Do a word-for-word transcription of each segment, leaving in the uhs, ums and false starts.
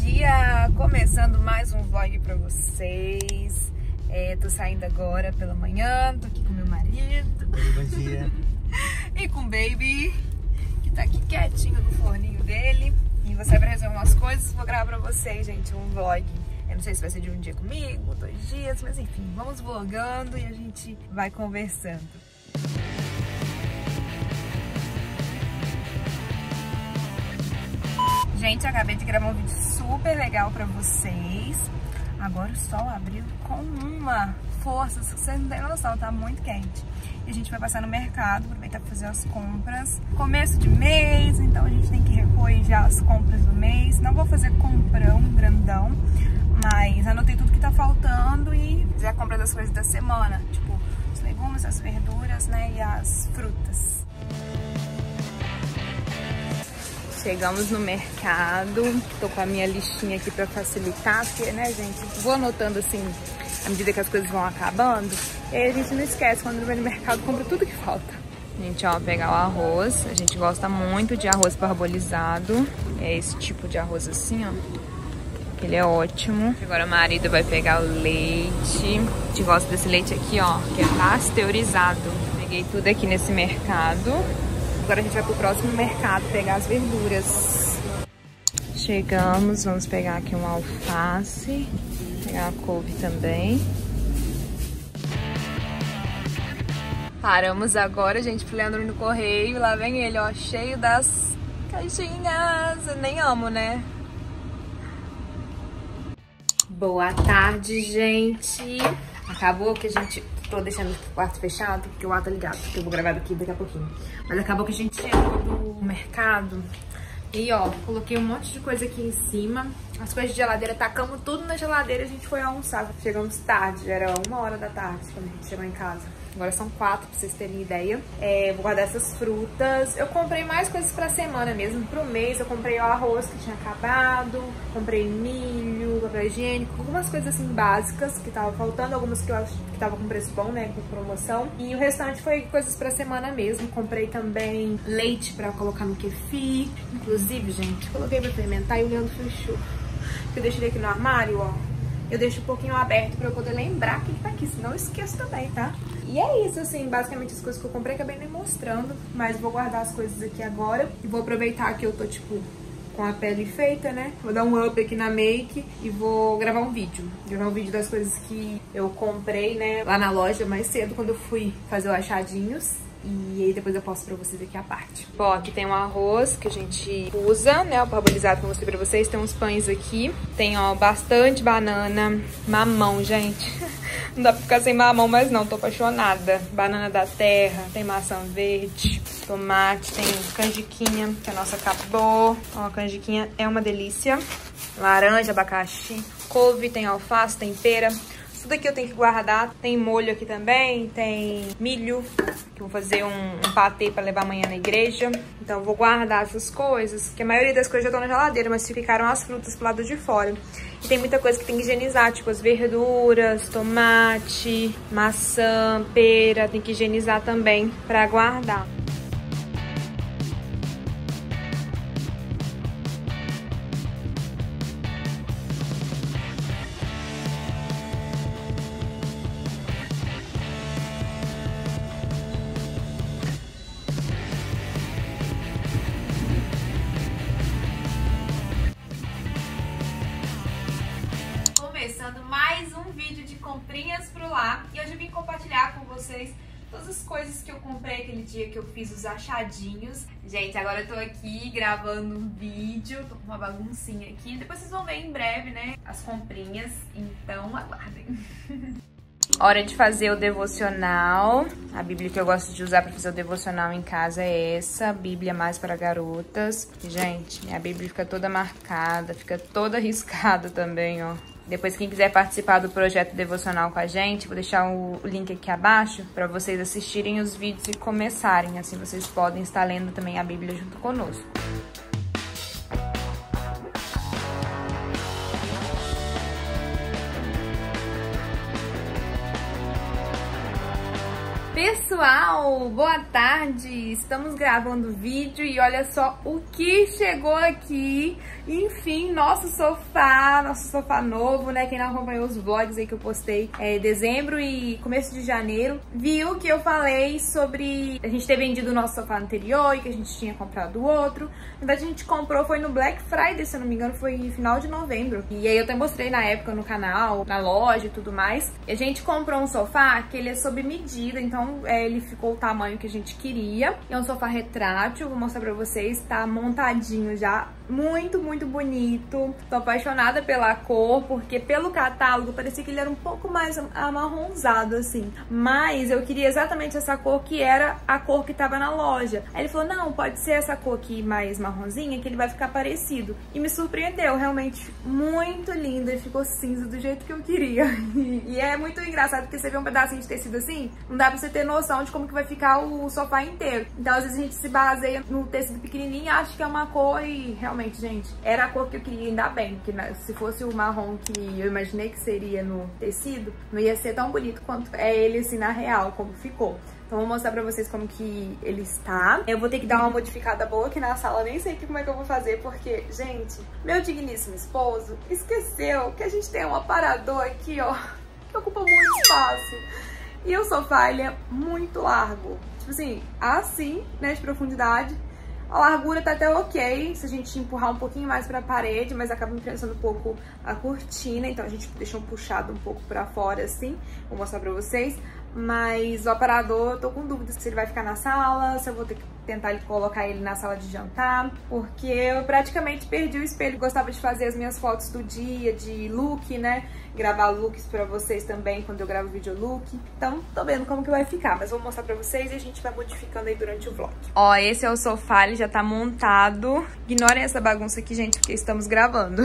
dia, começando mais um vlog pra vocês. É, tô saindo agora pela manhã, tô aqui com meu marido. Oi, bom dia. E com o baby, que tá aqui quietinho no forninho dele. E você vai resolver umas coisas, vou gravar pra vocês, gente, um vlog. Eu não sei se vai ser de um dia comigo, dois dias, mas enfim, vamos vlogando e a gente vai conversando. Gente, acabei de gravar um vídeo super legal pra vocês. Agora o sol abriu com uma força, vocês não têm noção, tá muito quente. E a gente vai passar no mercado, aproveitar pra fazer as compras. Começo de mês, então a gente tem que recolher já as compras do mês. Não vou fazer comprão grandão, mas anotei tudo que tá faltando e fazer a compra das coisas da semana. Tipo, os legumes, as verduras, né, e as frutas. Chegamos no mercado, tô com a minha listinha aqui pra facilitar, porque, né, gente, vou anotando assim, à medida que as coisas vão acabando, e aí a gente não esquece, quando vai no mercado, compra tudo que falta. Gente, ó, pegar o arroz, a gente gosta muito de arroz parbolizado, é esse tipo de arroz assim, ó, ele é ótimo. Agora o marido vai pegar o leite, a gente gosta desse leite aqui, ó, que é pasteurizado. Peguei tudo aqui nesse mercado. Agora a gente vai pro próximo mercado pegar as verduras. Chegamos, vamos pegar aqui um alface, pegar uma couve também. Paramos agora, gente, pro Leandro no correio. Lá vem ele, ó, cheio das caixinhas. Eu nem amo, né? Boa tarde, gente. Acabou que a gente... Tô deixando o quarto fechado, porque o ar tá ligado, porque eu vou gravar daqui daqui a pouquinho. Mas acabou que a gente chegou do mercado. E, ó, coloquei um monte de coisa aqui em cima. As coisas de geladeira, tacamos tudo na geladeira e a gente foi almoçar. Chegamos tarde, já era uma hora da tarde quando a gente chegou em casa. Agora são quatro, pra vocês terem ideia. É, vou guardar essas frutas. Eu comprei mais coisas pra semana mesmo, pro mês. Eu comprei o arroz que tinha acabado, comprei milho, papel higiênico, algumas coisas assim básicas que tava faltando, algumas que eu acho que tava com preço bom, né, com promoção. E o restante foi coisas pra semana mesmo. Comprei também leite pra colocar no kefir. Inclusive, gente, coloquei pra fermentar e o Leandro fechou. Eu deixei ele aqui no armário, ó. Eu deixo um pouquinho aberto pra eu poder lembrar que ele tá aqui, senão eu esqueço também, tá? E é isso, assim, basicamente as coisas que eu comprei, acabei nem mostrando, mas vou guardar as coisas aqui agora. E vou aproveitar que eu tô, tipo, com a pele feita, né? Vou dar um up aqui na make e vou gravar um vídeo. Gravar um vídeo das coisas que eu comprei, né, lá na loja mais cedo, quando eu fui fazer o achadinhos. E aí depois eu posto pra vocês aqui a parte. Bom, aqui tem um arroz que a gente usa, né, o parbolizado que eu mostrei pra vocês. Tem uns pães aqui. Tem, ó, bastante banana. Mamão, gente. Não dá pra ficar sem mamão, mas não, tô apaixonada. Banana da terra, tem maçã verde, tomate, tem canjiquinha, que a nossa acabou. Ó, a canjiquinha é uma delícia. Laranja, abacaxi, couve, tem alface, tem pera. Tudo aqui eu tenho que guardar. Tem molho aqui também, tem milho, que eu vou fazer um, um patê pra levar amanhã na igreja. Então eu vou guardar essas coisas, que a maioria das coisas já estão na geladeira, mas ficaram as frutas pro lado de fora. E tem muita coisa que tem que higienizar, tipo as verduras, tomate, maçã, pera, tem que higienizar também pra guardar. Começando mais um vídeo de comprinhas pro lá, e hoje eu vim compartilhar com vocês todas as coisas que eu comprei aquele dia que eu fiz os achadinhos. Gente, agora eu tô aqui gravando um vídeo, tô com uma baguncinha aqui, depois vocês vão ver em breve, né, as comprinhas, então aguardem. Hora de fazer o devocional. A Bíblia que eu gosto de usar pra fazer o devocional em casa é essa, Bíblia Mais para Garotas. Gente, a Bíblia fica toda marcada, fica toda riscada também, ó. Depois, quem quiser participar do projeto devocional com a gente, vou deixar o link aqui abaixo para vocês assistirem os vídeos e começarem. Assim vocês podem estar lendo também a Bíblia junto conosco. Pessoal, boa tarde, estamos gravando o vídeo e olha só o que chegou aqui, enfim, nosso sofá, nosso sofá novo, né, quem não acompanhou os vlogs aí que eu postei é, dezembro e começo de janeiro, viu que eu falei sobre a gente ter vendido o nosso sofá anterior e que a gente tinha comprado outro, na verdade a gente comprou, foi no Black Friday, se eu não me engano, foi no final de novembro, e aí eu até mostrei na época no canal, na loja e tudo mais, e a gente comprou um sofá que ele é sob medida, então É, ele ficou o tamanho que a gente queria. É um sofá retrátil, vou mostrar pra vocês. Tá montadinho já, muito, muito bonito. Tô apaixonada pela cor, porque pelo catálogo parecia que ele era um pouco mais amarronzado, assim. Mas eu queria exatamente essa cor que era a cor que tava na loja. Aí ele falou, não, pode ser essa cor aqui mais marronzinha, que ele vai ficar parecido. E me surpreendeu, realmente muito lindo. Ele ficou cinza do jeito que eu queria. E é muito engraçado, porque você vê um pedacinho de tecido assim, não dá pra você ter noção de como que vai ficar o sofá inteiro. Então, às vezes a gente se baseia no tecido pequenininho e acha que é uma cor e realmente, gente, era a cor que eu queria, ainda bem, porque se fosse o marrom que eu imaginei que seria no tecido, não ia ser tão bonito quanto é ele, assim, na real, como ficou. Então, vou mostrar pra vocês como que ele está. Eu vou ter que dar uma modificada boa aqui na sala, nem sei como é que eu vou fazer, porque, gente, meu digníssimo esposo esqueceu que a gente tem um aparador aqui, ó, que ocupa muito espaço. E o sofá, ele é muito largo, tipo assim, assim, né, de profundidade. A largura tá até ok, se a gente empurrar um pouquinho mais pra parede, mas acaba influenciando um pouco a cortina, então a gente deixou puxado um pouco pra fora, assim, vou mostrar pra vocês. Mas o aparador, eu tô com dúvidas se ele vai ficar na sala, se eu vou ter que tentar colocar ele na sala de jantar, porque eu praticamente perdi o espelho. Gostava de fazer as minhas fotos do dia, de look, né? Gravar looks pra vocês também quando eu gravo vídeo look. Então, tô vendo como que vai ficar, mas vou mostrar pra vocês e a gente vai modificando aí durante o vlog. Ó, esse é o sofá, ele já tá montado. Ignorem essa bagunça aqui, gente, porque estamos gravando.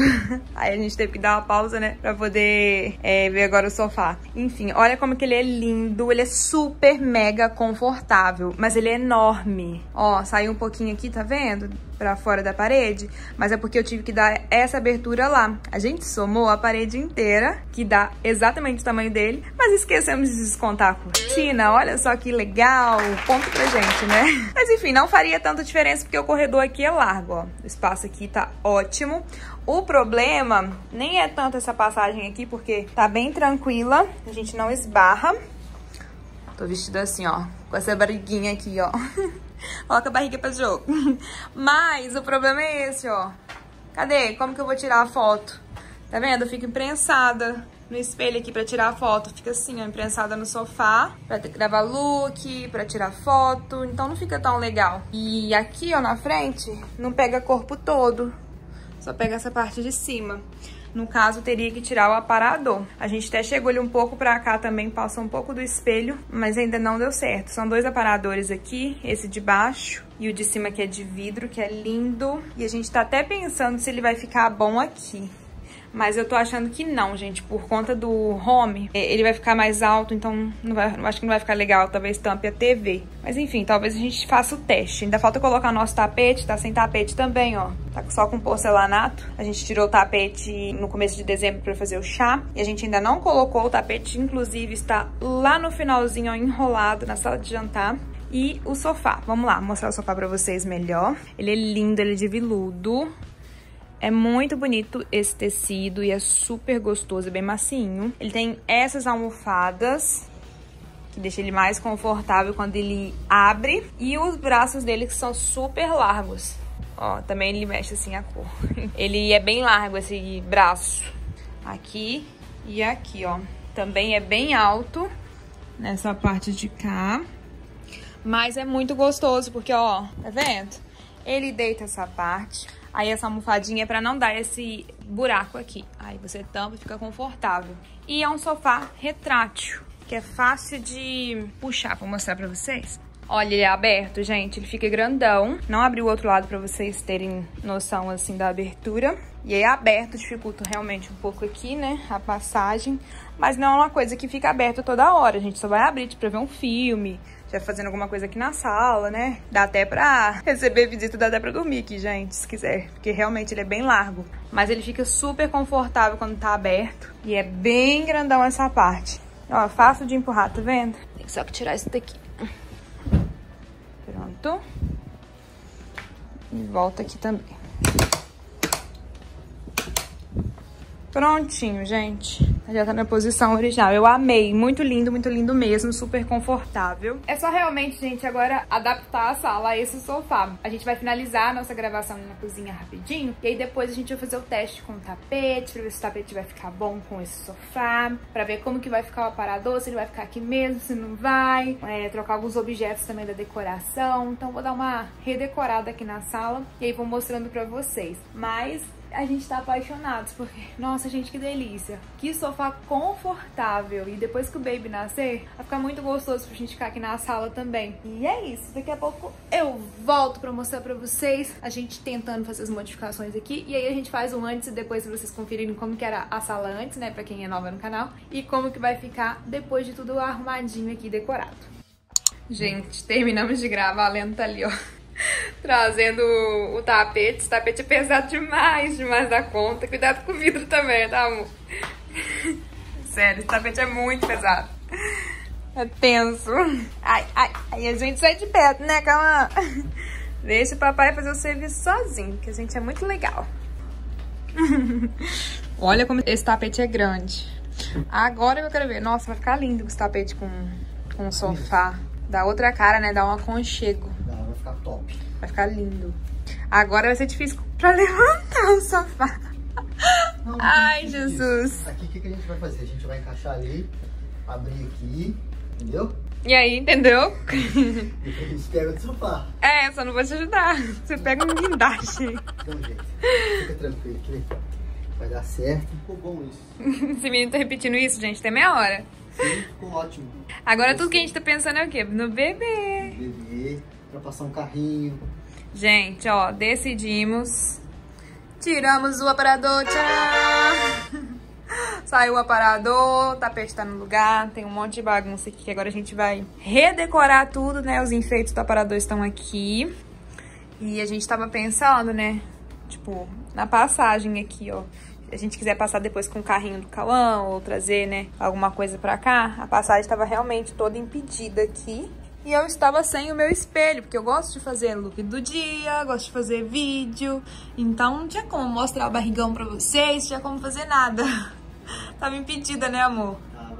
Aí a gente teve que dar uma pausa, né? Pra poder é, ver agora o sofá. Enfim, olha como que ele é lindo. Ele é super mega confortável, mas ele é enorme. Ó, saiu um pouquinho aqui, tá vendo? Pra fora da parede, mas é porque eu tive que dar essa abertura lá. A gente somou a parede inteira, que dá exatamente o tamanho dele, mas esquecemos de descontar a cortina. Olha só que legal, ponto pra gente, né? Mas enfim, não faria tanta diferença porque o corredor aqui é largo, ó. O espaço aqui tá ótimo. O problema nem é tanto essa passagem aqui, porque tá bem tranquila, a gente não esbarra. Tô vestida assim, ó, com essa barriguinha aqui, ó. Coloca a barriga pra jogo. Mas o problema é esse, ó. Cadê? Como que eu vou tirar a foto? Tá vendo? Eu fico imprensada no espelho aqui pra tirar a foto. Fica assim, ó, imprensada no sofá. Pra gravar look, pra tirar foto. Então não fica tão legal. E aqui, ó, na frente, não pega corpo todo. Só pega essa parte de cima. No caso, teria que tirar o aparador. A gente até chegou ele um pouco pra cá também, passou um pouco do espelho, mas ainda não deu certo. São dois aparadores aqui, esse de baixo e o de cima que é de vidro, que é lindo. E a gente tá até pensando se ele vai ficar bom aqui. Mas eu tô achando que não, gente, por conta do home, ele vai ficar mais alto, então não vai, acho que não vai ficar legal, talvez tampe a T V. Mas enfim, talvez a gente faça o teste. Ainda falta colocar nosso tapete, tá sem tapete também, ó. Tá só com porcelanato. A gente tirou o tapete no começo de dezembro pra fazer o chá, e a gente ainda não colocou o tapete, inclusive está lá no finalzinho, ó, enrolado na sala de jantar. E o sofá, vamos lá, mostrar o sofá pra vocês melhor. Ele é lindo, ele é de veludo. É muito bonito esse tecido e é super gostoso, é bem macinho. Ele tem essas almofadas, que deixa ele mais confortável quando ele abre. E os braços dele que são super largos. Ó, também ele mexe assim a cor. Ele é bem largo esse braço. Aqui e aqui, ó. Também é bem alto nessa parte de cá. Mas é muito gostoso porque, ó, tá vendo? Ele deita essa parte. Aí essa almofadinha é pra não dar esse buraco aqui. Aí você tampa e fica confortável. E é um sofá retrátil, que é fácil de puxar. Vou mostrar pra vocês. Olha, ele é aberto, gente. Ele fica grandão. Não abri o outro lado pra vocês terem noção, assim, da abertura. E aí aberto dificulta realmente um pouco aqui, né, a passagem. Mas não é uma coisa que fica aberta toda hora. A gente só vai abrir, tipo, pra ver um filme, já fazendo alguma coisa aqui na sala, né? Dá até pra receber visita, dá até pra dormir aqui, gente, se quiser. Porque realmente ele é bem largo. Mas ele fica super confortável quando tá aberto. E é bem grandão essa parte. Ó, fácil de empurrar, tá vendo? Tem só que tirar isso daqui. Pronto. E volta aqui também. Prontinho, gente. Já tá na posição original. Eu amei. Muito lindo, muito lindo mesmo. Super confortável. É só realmente, gente, agora adaptar a sala a esse sofá. A gente vai finalizar a nossa gravação na cozinha rapidinho. E aí depois a gente vai fazer o teste com o tapete, pra ver se o tapete vai ficar bom com esse sofá, pra ver como que vai ficar o aparador, se ele vai ficar aqui mesmo, se não vai. É, trocar alguns objetos também da decoração. Então vou dar uma redecorada aqui na sala. E aí vou mostrando pra vocês. Mas... a gente tá apaixonados, porque, nossa, gente, que delícia. Que sofá confortável. E depois que o baby nascer, vai ficar muito gostoso pra gente ficar aqui na sala também. E é isso. Daqui a pouco eu volto pra mostrar pra vocês a gente tentando fazer as modificações aqui. E aí a gente faz um antes e depois pra vocês conferirem como que era a sala antes, né? Pra quem é nova no canal. E como que vai ficar depois de tudo arrumadinho aqui, decorado. Gente, terminamos de gravar. A Lena tá ali, ó. Trazendo o tapete. Esse tapete é pesado demais, demais da conta. Cuidado com o vidro também, tá, amor? Sério, esse tapete é muito pesado. É tenso. Ai, ai, ai, a gente sai de perto, né, calma? Deixa o papai fazer o serviço sozinho, que a gente é muito legal. Olha como esse tapete é grande. Agora eu quero ver. Nossa, vai ficar lindo esse tapete com, com o sofá. Dá outra cara, né? Dá um aconchego. Vai ficar top. Vai ficar lindo. Agora vai ser difícil pra levantar o sofá. Não, não. Ai, Jesus. Isso. Aqui o que, que a gente vai fazer? A gente vai encaixar ali, abrir aqui, entendeu? E aí, entendeu? E a gente pega o sofá. É, só não vou te ajudar. Você pega um guindaste. Então, gente, fica tranquilo aqui. Vai dar certo. Ficou bom isso. Esse menino tá repetindo isso, gente, até meia hora. Sim, ficou ótimo. Agora tudo que a gente tá pensando é o quê? No bebê. No bebê. Pra passar um carrinho. Gente, ó, decidimos. Tiramos o aparador. Tcharam! Saiu o aparador, o tapete tá no lugar. Tem um monte de bagunça aqui. Agora a gente vai redecorar tudo, né? Os enfeites do aparador estão aqui. E a gente tava pensando, né? Tipo, na passagem aqui, ó. Se a gente quiser passar depois com o carrinho do Cauã ou trazer, né, alguma coisa pra cá. A passagem tava realmente toda impedida aqui. E eu estava sem o meu espelho, porque eu gosto de fazer look do dia, gosto de fazer vídeo. Então não tinha como mostrar o barrigão pra vocês, não tinha como fazer nada. Tava impedida, né, amor? Tava.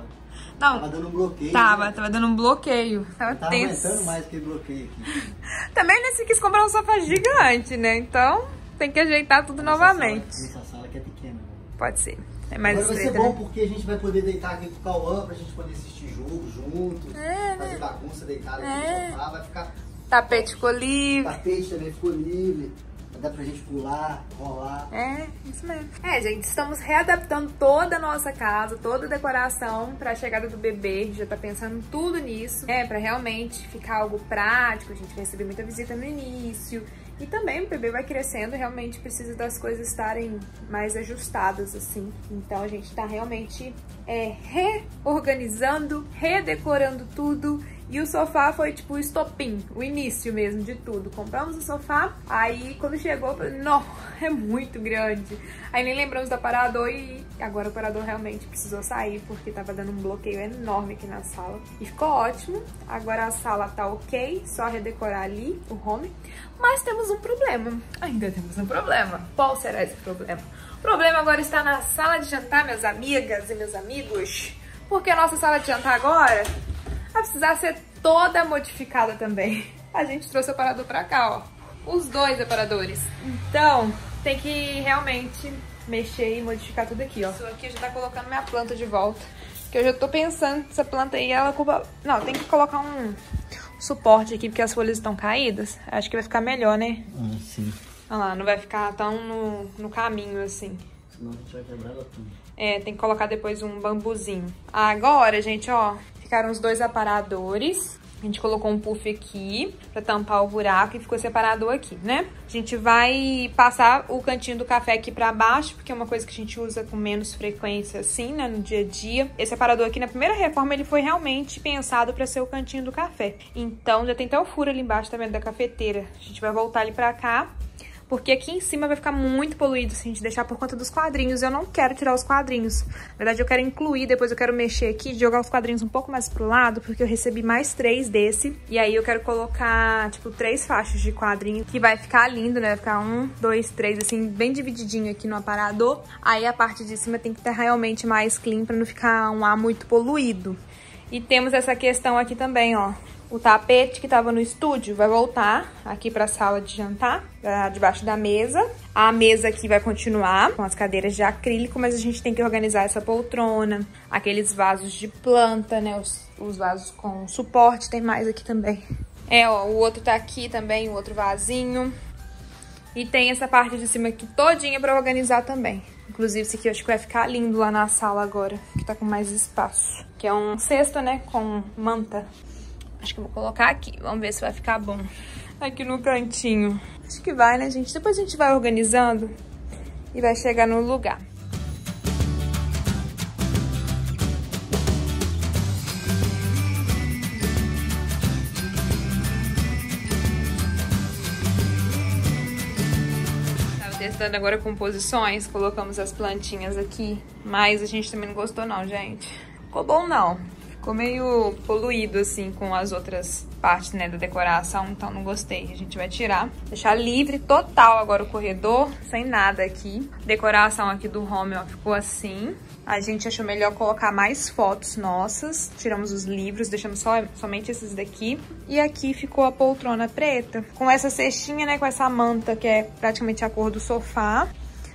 Não, tava dando um bloqueio. Tava, né? Tava dando um bloqueio. Tava, tava tenso. Aumentando mais que bloqueio aqui. Também, né, se quis comprar um sofá gigante, né? Então tem que ajeitar tudo essa novamente. Sala, essa sala aqui é pequena. Pode ser. É mais agora estreita, vai ser bom, né? Porque a gente vai poder deitar aqui com o Cauã, pra gente poder assistir jogo junto, é, fazer bagunça, deitar aqui é. no sofá, vai ficar... Tapete ficou livre. Tapete também ficou livre. Vai dar pra gente pular, rolar. É, isso mesmo. É, gente, estamos readaptando toda a nossa casa, toda a decoração pra chegada do bebê. A gente já tá pensando tudo nisso, né? Pra realmente ficar algo prático. A gente vai receber muita visita no início. E também o bebê vai crescendo, realmente precisa das coisas estarem mais ajustadas, assim. Então a gente tá realmente é, reorganizando, redecorando tudo. E o sofá foi tipo o estopim, o início mesmo de tudo. Compramos o sofá, aí quando chegou, eu falei, não, é muito grande. Aí nem lembramos do aparador e agora o aparador realmente precisou sair, porque tava dando um bloqueio enorme aqui na sala. E ficou ótimo, agora a sala tá ok, só redecorar ali o home. Mas temos um problema, ainda temos um problema. Qual será esse problema? O problema agora está na sala de jantar, minhas amigas e meus amigos. Porque a nossa sala de jantar agora... vai precisar ser toda modificada também. A gente trouxe o aparador pra cá, ó. Os dois aparadores. Então, tem que realmente mexer e modificar tudo aqui, ó. Isso aqui já tá colocando minha planta de volta. Que eu já tô pensando, essa planta aí, ela ocupa... não, tem que colocar um suporte aqui, porque as folhas estão caídas. Acho que vai ficar melhor, né? Ah, sim. Olha lá, não vai ficar tão no, no caminho, assim. Senão a gente vai quebrar ela tudo. É, tem que colocar depois um bambuzinho. Agora, gente, ó... ficaram os dois aparadores. A gente colocou um puff aqui pra tampar o buraco e ficou separado aqui, né? A gente vai passar o cantinho do café aqui pra baixo, porque é uma coisa que a gente usa com menos frequência, assim, né? No dia a dia. Esse aparador aqui, na primeira reforma, ele foi realmente pensado pra ser o cantinho do café. Então, já tem até o furo ali embaixo, tá vendo? Da cafeteira. A gente vai voltar ele pra cá. porque aqui em cima vai ficar muito poluído se a gente deixar por conta dos quadrinhos. Eu não quero tirar os quadrinhos. Na verdade, eu quero incluir, depois eu quero mexer aqui, jogar os quadrinhos um pouco mais pro lado, porque eu recebi mais três desse. E aí eu quero colocar, tipo, três faixas de quadrinho, que vai ficar lindo, né? Vai ficar um, dois, três, assim, bem divididinho aqui no aparador. Aí a parte de cima tem que estar realmente mais clean pra não ficar um ar muito poluído. E temos essa questão aqui também, ó. O tapete que tava no estúdio vai voltar aqui pra sala de jantar, debaixo da mesa. A mesa aqui vai continuar com as cadeiras de acrílico, mas a gente tem que organizar essa poltrona, aqueles vasos de planta, né? Os, os vasos com suporte, tem mais aqui também. É, ó, o outro tá aqui também, o outro vasinho. E tem essa parte de cima aqui todinha pra organizar também. Inclusive, esse aqui eu acho que vai ficar lindo lá na sala agora, que tá com mais espaço. Que é um cesto, né? Com manta. Acho que eu vou colocar aqui, vamos ver se vai ficar bom. Aqui no cantinho. Acho que vai, né, gente? Depois a gente vai organizando e vai chegar no lugar. Tava testando agora composições, colocamos as plantinhas aqui, mas a gente também não gostou não, gente. Ficou bom não. Ficou meio poluído, assim, com as outras partes, né, da decoração, então não gostei. A gente vai tirar, deixar livre total agora o corredor, sem nada aqui. Decoração aqui do home, ó, ficou assim. A gente achou melhor colocar mais fotos nossas, tiramos os livros, deixamos só, somente esses daqui. E aqui ficou a poltrona preta, com essa cestinha, né, com essa manta, que é praticamente a cor do sofá.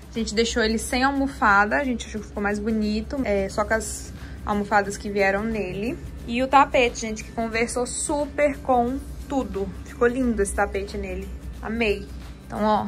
A gente deixou ele sem almofada, a gente achou que ficou mais bonito, é, só com as almofadas que vieram nele. E o tapete, gente, que conversou super com tudo. Ficou lindo esse tapete nele. Amei. Então, ó,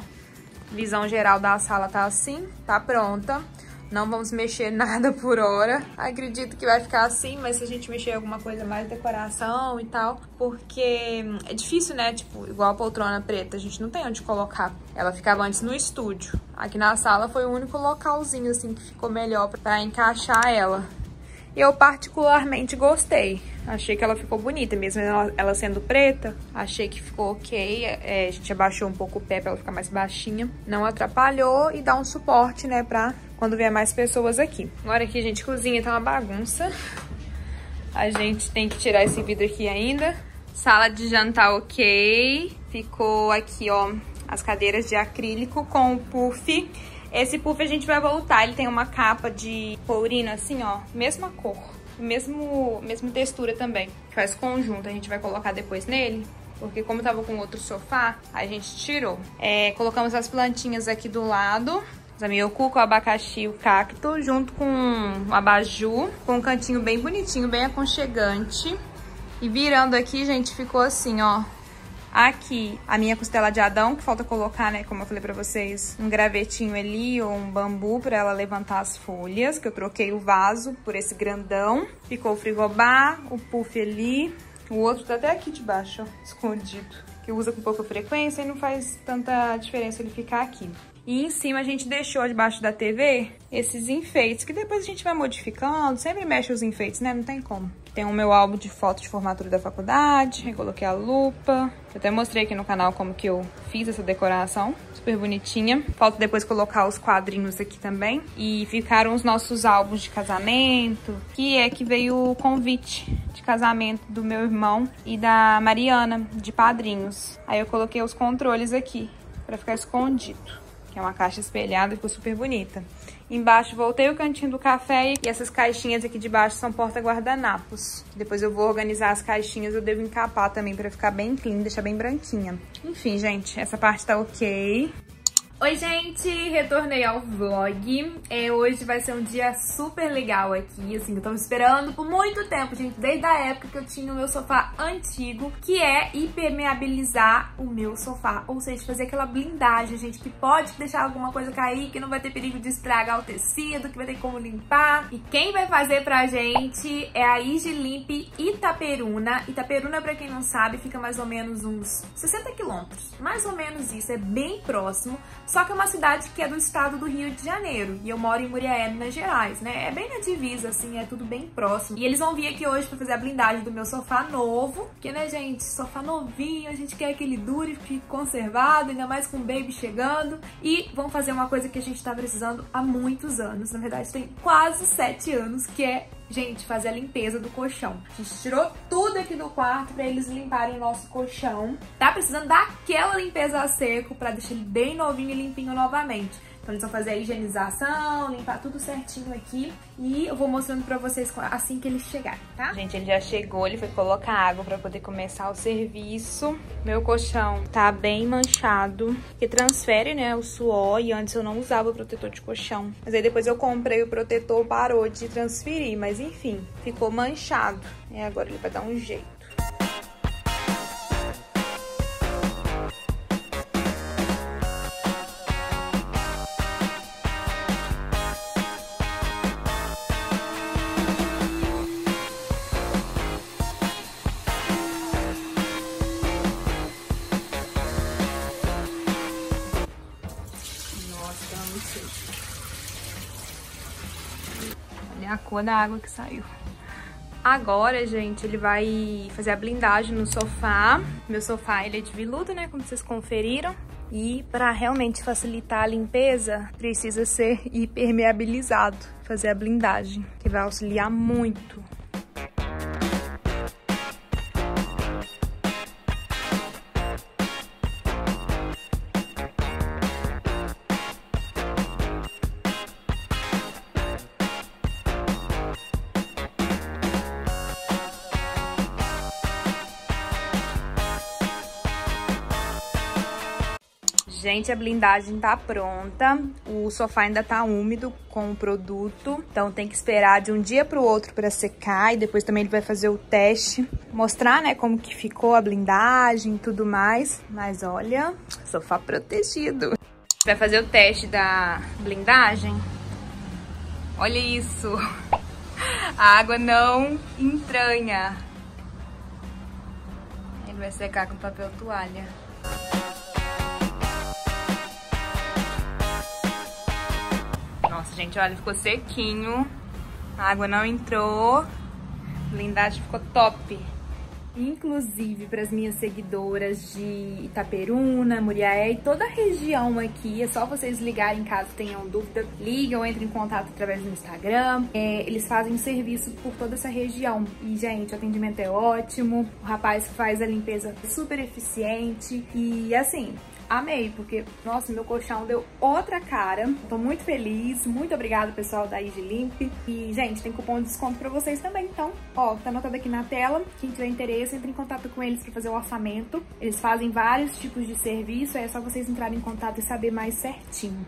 visão geral da sala tá assim, tá pronta. Não vamos mexer nada por hora. Acredito que vai ficar assim, mas se a gente mexer alguma coisa mais decoração e tal, porque é difícil, né? Tipo, igual a poltrona preta, a gente não tem onde colocar. Ela ficava antes no estúdio. Aqui na sala foi o único localzinho, assim, que ficou melhor pra encaixar ela. Eu particularmente gostei, achei que ela ficou bonita, mesmo ela, ela sendo preta, achei que ficou ok, é, a gente abaixou um pouco o pé pra ela ficar mais baixinha, não atrapalhou e dá um suporte, né, pra quando vier mais pessoas aqui. Agora aqui, gente, cozinha tá uma bagunça, a gente tem que tirar esse vidro aqui ainda. Sala de jantar ok, ficou aqui, ó, as cadeiras de acrílico com o puff. Esse puff a gente vai voltar, ele tem uma capa de courino assim, ó, mesma cor, mesmo, mesma textura também, que faz conjunto, a gente vai colocar depois nele, porque como tava com outro sofá, a gente tirou. É, colocamos as plantinhas aqui do lado, a miocuca, o abacaxi e o cacto, junto com o abajur, com um cantinho bem bonitinho, bem aconchegante. E virando aqui, gente, ficou assim, ó. Aqui, a minha costela de Adão, que falta colocar, né, como eu falei pra vocês, um gravetinho ali ou um bambu pra ela levantar as folhas, que eu troquei o vaso por esse grandão. Ficou o frigobar, o puff ali, o outro tá até aqui de baixo, ó, escondido, que usa com pouca frequência e não faz tanta diferença ele ficar aqui. E em cima a gente deixou, debaixo da T V, esses enfeites, que depois a gente vai modificando, sempre mexe os enfeites, né, não tem como. Tem o meu álbum de fotos de formatura da faculdade, eu coloquei a lupa. Eu até mostrei aqui no canal como que eu fiz essa decoração, super bonitinha. Falta depois colocar os quadrinhos aqui também. E ficaram os nossos álbuns de casamento, que é que veio o convite de casamento do meu irmão e da Mariana, de padrinhos. Aí eu coloquei os controles aqui, pra ficar escondido. Que é uma caixa espelhada, ficou super bonita. Embaixo voltei o cantinho do café e essas caixinhas aqui de baixo são porta-guardanapos. Depois eu vou organizar as caixinhas, eu devo encapar também pra ficar bem clean, deixar bem branquinha. Enfim, gente, essa parte tá ok. Oi, gente! Retornei ao vlog. É, hoje vai ser um dia super legal aqui, assim, eu tava esperando por muito tempo, gente, desde a época que eu tinha o meu sofá antigo, que é impermeabilizar o meu sofá, ou seja, fazer aquela blindagem, gente, que pode deixar alguma coisa cair, que não vai ter perigo de estragar o tecido, que vai ter como limpar. E quem vai fazer pra gente é a Higi Limp Itaperuna. Itaperuna, pra quem não sabe, fica mais ou menos uns sessenta quilômetros, mais ou menos isso, é bem próximo. Só que é uma cidade que é do estado do Rio de Janeiro. E eu moro em Muriaé, Minas Gerais, né? É bem na divisa, assim, é tudo bem próximo. E eles vão vir aqui hoje pra fazer a blindagem do meu sofá novo. novo, porque, né, gente, sofá novinho, a gente quer que ele dure, fique conservado, ainda mais com o baby chegando. E vamos fazer uma coisa que a gente tá precisando há muitos anos, na verdade tem quase sete anos, que é, gente, fazer a limpeza do colchão. A gente tirou tudo aqui do quarto pra eles limparem o nosso colchão. Tá precisando daquela limpeza a seco pra deixar ele bem novinho e limpinho novamente. Então eles vão fazer a higienização, limpar tudo certinho aqui. E eu vou mostrando pra vocês assim que eles chegarem, tá? Gente, ele já chegou, ele foi colocar água pra poder começar o serviço. Meu colchão tá bem manchado, que transfere, né, o suor. E antes eu não usava o protetor de colchão, mas aí depois eu comprei o protetor, parou de transferir. Mas enfim, ficou manchado. E agora ele vai dar um jeito. Olha a cor da água que saiu. Agora, gente, ele vai fazer a blindagem no sofá. Meu sofá, ele é de veludo, né, como vocês conferiram. E pra realmente facilitar a limpeza, precisa ser impermeabilizado, fazer a blindagem, que vai auxiliar muito. Gente, a blindagem tá pronta, o sofá ainda tá úmido com o produto, então tem que esperar de um dia pro outro pra secar. E depois também ele vai fazer o teste, mostrar, né, como que ficou a blindagem e tudo mais. Mas olha, sofá protegido. Vai fazer o teste da blindagem. Olha isso, a água não entranha. Ele vai secar com papel toalha. Nossa, gente, olha, ficou sequinho, a água não entrou, a blindagem ficou top. Inclusive, para as minhas seguidoras de Itaperuna, Muriaé e toda a região aqui, é só vocês ligarem caso tenham dúvida. Ligam, entrem em contato através do Instagram. É, eles fazem serviço por toda essa região. E, gente, o atendimento é ótimo. O rapaz que faz a limpeza é super eficiente. E, assim, amei, porque, nossa, meu colchão deu outra cara. Tô muito feliz. Muito obrigada, pessoal da Higi Limp. E, gente, tem cupom de desconto pra vocês também. Então, ó, tá anotado aqui na tela. Quem tiver interesse, entre em contato com eles para fazer o orçamento. Eles fazem vários tipos de serviço, é só vocês entrarem em contato e saber mais certinho.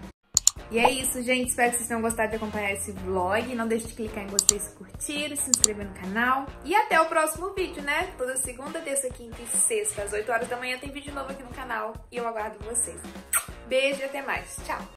E é isso, gente. Espero que vocês tenham gostado de acompanhar esse vlog. Não deixe de clicar em gostei, se curtir, se inscrever no canal. E até o próximo vídeo, né? Toda segunda, terça, quinta e sexta, às oito horas da manhã, tem vídeo novo aqui no canal. E eu aguardo vocês. Beijo e até mais. Tchau!